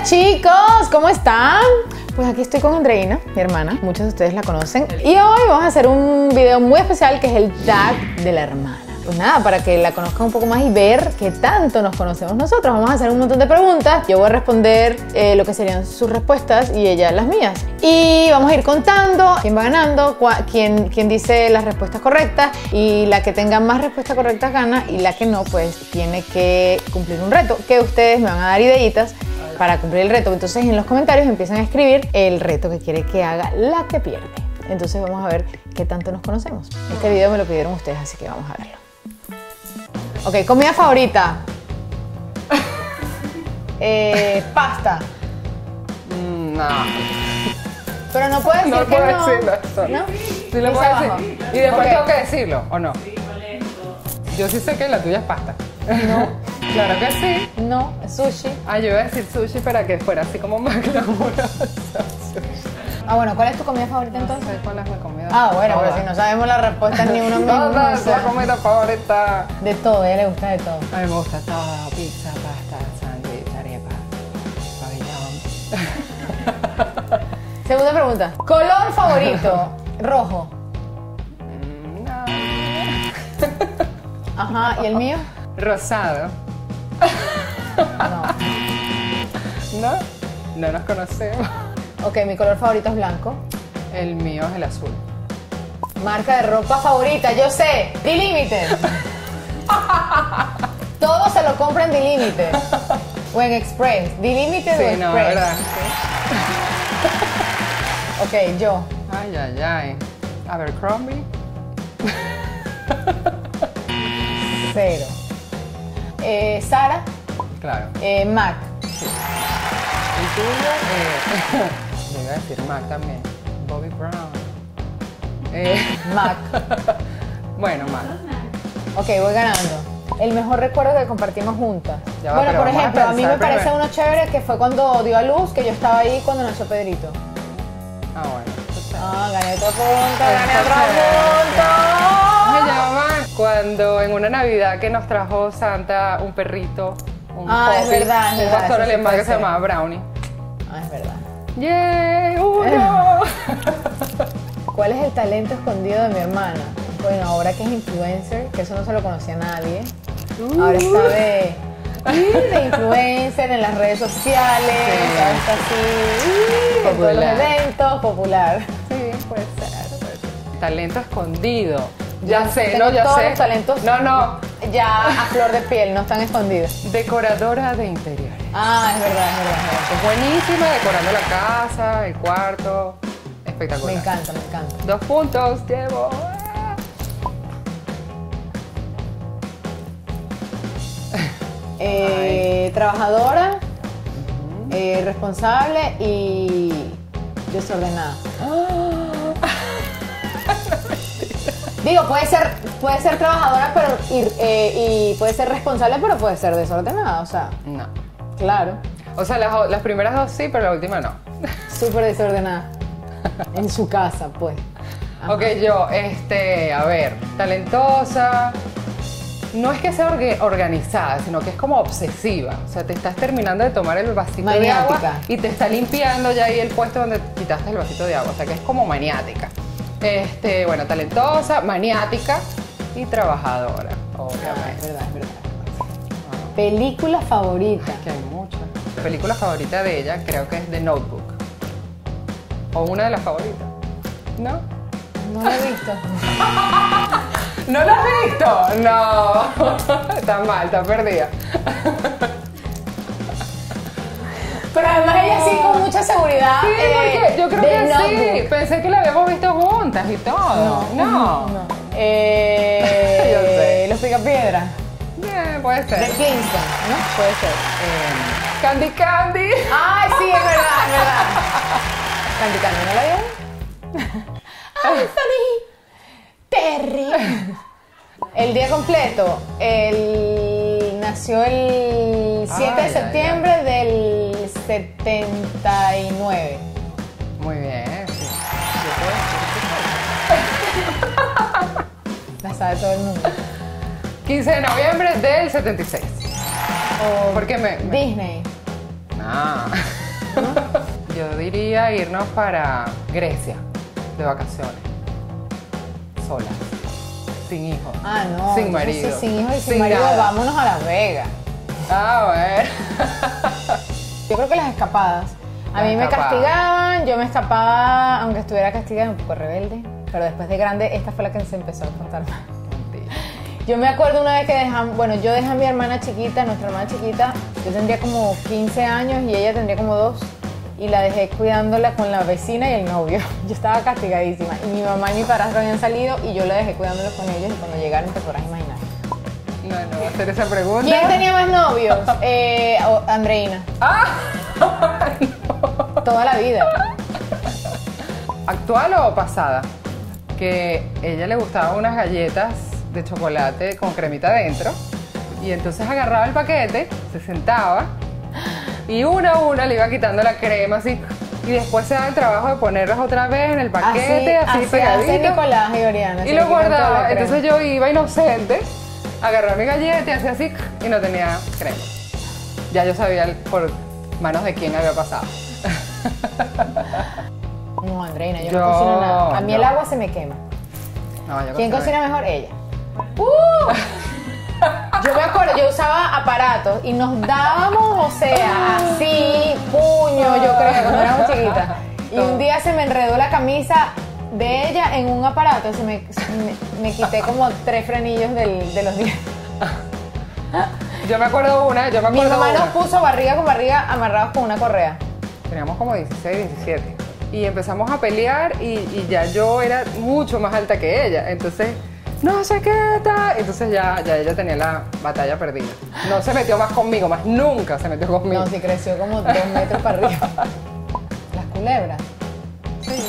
Hola chicos, ¿cómo están? Pues aquí estoy con Andreina, mi hermana, muchos de ustedes la conocen. Y hoy vamos a hacer un video muy especial que es el tag de la hermana. Pues nada, para que la conozcan un poco más y ver qué tanto nos conocemos nosotros. Vamos a hacer un montón de preguntas. Yo voy a responder lo que serían sus respuestas y ella las mías. Y vamos a ir contando quién va ganando, quién dice las respuestas correctas. Y la que tenga más respuestas correctas gana. Y la que no, pues tiene que cumplir un reto que ustedes me van a dar ideitas para cumplir el reto. Entonces en los comentarios empiezan a escribir el reto que quiere que haga la que pierde. Entonces vamos a ver qué tanto nos conocemos. Este video me lo pidieron ustedes, así que vamos a verlo. Ok, comida favorita. Pasta. No. Pero no puedes decir que no. Decirlo, ¿no? Sí lo puedes decir. Y después tengo que decirlo, ¿o no? Sí, yo sí sé que la tuya es pasta. No. Claro que sí. No, sushi. Ah, yo iba a decir sushi para que fuera así como más glamuroso. Ah, bueno, ¿cuál es tu comida favorita entonces? No sé cuál es mi comida favorita. Ah, bueno, pero si no sabemos la respuesta ni uno mismo. No sé. La comida favorita. De todo, a ella le gusta de todo. A mí me gusta todo. Pizza, pasta, sándwich, arepa, pabellón. Segunda pregunta. ¿Color favorito? Rojo. No. Ajá, ¿y el mío? Rosado. No. ¿No? No nos conocemos. Ok, mi color favorito es blanco. El mío es el azul. Marca de ropa favorita, yo sé, The Limited. Todos se lo compran The Limited. O en Express. The Limited sí, o Express. No, ¿verdad? Sí. Ok, yo. Ay, ay, ay. Abercrombie. Cero. Sara. Claro. Mac. Sí. El tuyo. Yo iba a decir Mac también. Bobby Brown. Mac. Bueno, Mac. Ok, voy ganando. El mejor recuerdo que compartimos juntas. Ya va, bueno, por ejemplo, a mí me parece uno chévere que fue cuando dio a luz, que yo estaba ahí cuando nació Pedrito. Ah, bueno. Ah, gané otro punto, gané otro punto. Me llaman cuando en una Navidad que nos trajo Santa un perrito. Es verdad, es verdad. Un pastor alemán que se llamaba Brownie. Ah, es verdad. ¡Yay! ¡Uno! ¿Cuál es el talento escondido de mi hermana? Bueno, ahora que es influencer, que eso no se lo conocía a nadie. Ahora sabe de influencer en las redes sociales, está así, en todos los eventos, popular. Sí, puede ser. Talento escondido. Ya sé, no, ya sé. Todos los talentos. No, no. Ya a flor de piel, no están escondidas. Decoradora de interiores. Ah, es verdad, es verdad, es verdad. Es buenísima decorando la casa, el cuarto. Espectacular. Me encanta, me encanta. 2 puntos, llevo. Trabajadora, responsable y desordenada. Digo, puede ser trabajadora pero y puede ser responsable, pero puede ser desordenada, o sea. No. Claro. O sea, las primeras dos sí, pero la última no. Súper desordenada. En su casa, pues. Ajá. Ok, yo, a ver, talentosa. No es que sea organizada, sino que es como obsesiva. O sea, te estás terminando de tomar el vasito maniática. De agua y te está limpiando ya ahí el puesto donde quitaste el vasito de agua. O sea, que es como maniática. Bueno, talentosa, maniática y trabajadora, obviamente. Ah, es verdad, es verdad. Ah. Película favorita. Ay, que hay muchas. La película favorita de ella creo que es The Notebook. O una de las favoritas. ¿No? No la he visto. ¿No la has visto? No. Está mal, está perdida. Pero además ella sí con mucha seguridad. Sí, porque yo creo que sí. Pensé que la habíamos visto juntas y todo. No. Yo sé. Los Pica Piedra. Bien, puede ser. De Kingston, ¿no? Puede ser. Candy Candy. Ay, sí, es verdad, es verdad. Candy Candy, ¿no la vieron? Anthony. Terry. El día completo. Nació el 7 de septiembre del 79. Muy bien. Sí. La sabe todo el mundo. 15 de noviembre del 76. Porque Disney. No, Ah. Yo diría irnos para Grecia, de vacaciones. Solas. Sin hijos. Ah, no. Sin marido. Sí, sin hijos y sin marido, nada. Vámonos a Las Vegas. A ver. Yo creo que las escapadas. A mí me castigaban, yo me escapaba, aunque estuviera castigada, un poco rebelde. Pero después de grande, esta fue la que se empezó a contar más. Yo me acuerdo una vez que dejamos, bueno, yo dejé a mi hermana chiquita, nuestra hermana chiquita, yo tendría como 15 años y ella tendría como 2, y la dejé cuidándola con la vecina y el novio. Yo estaba castigadísima, y mi mamá y mi padrastro habían salido y yo la dejé cuidándola con ellos, y cuando llegaron te podrás imaginar. No, no voy a hacer esa pregunta. ¿Quién tenía más novios? Andreina. ¡Ah! No. Toda la vida. ¿Actual o pasada? Que a ella le gustaban unas galletas de chocolate con cremita adentro, y entonces agarraba el paquete, se sentaba y una a una le iba quitando la crema así, y después se daba el trabajo de ponerlas otra vez en el paquete así pegadito, así Nicolás y Oriana, y lo guardaba. Entonces yo iba inocente, agarraba mi galleta y hacía así y no tenía crema. Ya yo sabía por manos de quién había pasado. No, Andreina, yo no cocino nada. A mí el agua se me quema. No, ¿quién cocina mejor? Ella. Yo me acuerdo, yo usaba aparatos y nos dábamos, o sea, así, puño, yo creo, cuando éramos chiquitas. Y un día se me enredó la camisa de ella en un aparato, me quité como 3 frenillos de los dientes. Yo me acuerdo una, Mi mamá nos puso barriga con barriga amarrados con una correa. Teníamos como 16, 17. Y empezamos a pelear y ya yo era mucho más alta que ella, entonces... No sé qué tal. Entonces ya ella tenía la batalla perdida. No se metió más conmigo, más nunca se metió conmigo. No, sí creció como 2 metros para arriba. Las culebras. Sí.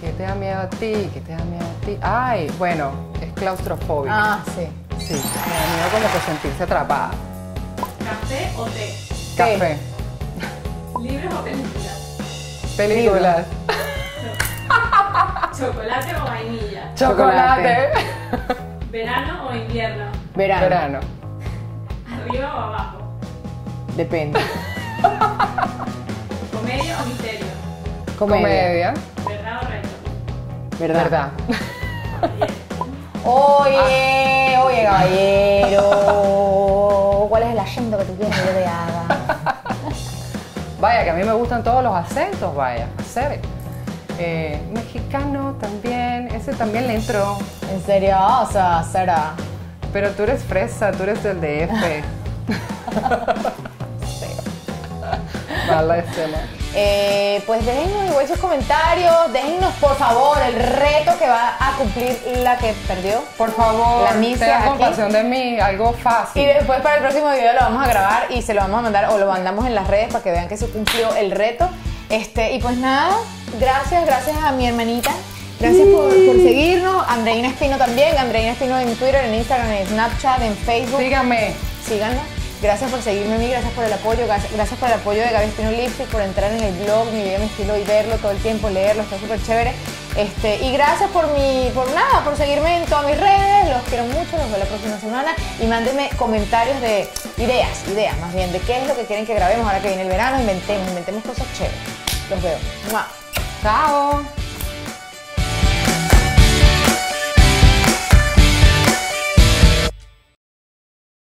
¿Qué te da miedo a ti? ¿Qué te da miedo a ti? Ay, bueno, es claustrofóbica. Ah, sí. Sí, me da miedo como que sentirse atrapada. ¿Café o té? Café. ¿Libros o películas? Películas. ¿Chocolate o vainilla? Chocolate. ¿Verano o invierno? Verano. Verano. ¿Arriba o abajo? Depende. ¿Comedia o misterio? Comedia. ¿Verdad o reto? Verdad. Oye, caballero. ¿Cuál es el acento que tú quieres que yo te haga? Vaya, que a mí me gustan todos los acentos, vaya. Hacer. Mexicano también, ese también le entró. ¿En serio? O sea, Sara. Pero tú eres fresa, tú eres del DF. Sí. Mala escena. Pues déjennos igual sus comentarios, déjennos por favor el reto que va a cumplir la que perdió. Por favor, la misa tengan compasión de mí, algo fácil. Y después para el próximo video lo vamos a grabar y se lo vamos a mandar o lo mandamos en las redes para que vean que se cumplió el reto. Y pues nada, gracias a mi hermanita, gracias por seguirnos, Andreina Espino también, Andreina Espino en Twitter, en Instagram, en Snapchat, en Facebook. Síganme, gracias por seguirme a mí, gracias por el apoyo, gracias por el apoyo de Gaby Espino Lipstick, por entrar en el blog, mi video, mi estilo y verlo todo el tiempo, leerlo, está súper chévere. Y gracias por seguirme en todas mis redes, los quiero mucho, nos vemos la próxima semana y mándenme comentarios de ideas más bien, de qué es lo que quieren que grabemos ahora que viene el verano, inventemos cosas chéveres. Los veo. ¡Mua! ¡Chao!